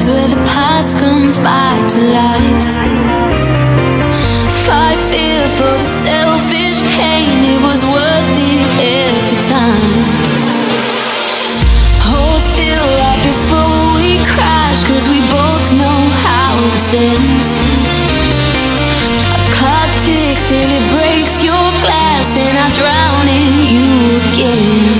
lives where the past comes back to life. Fight fear for the selfish pain, it was worth it every time. Hold still right before we crash, cause we both know how this ends. A clock ticks till it breaks your glass, and I drown in you again.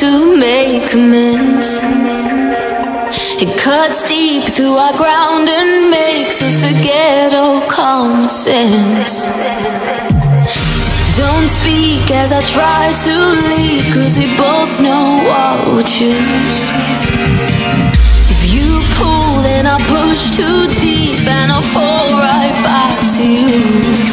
To make amends, it cuts deep through our ground and makes us forget all common sense. Don't speak as I try to leave, cause we both know what we'll choose. If you pull, then I'll push too deep, and I'll fall right back to you.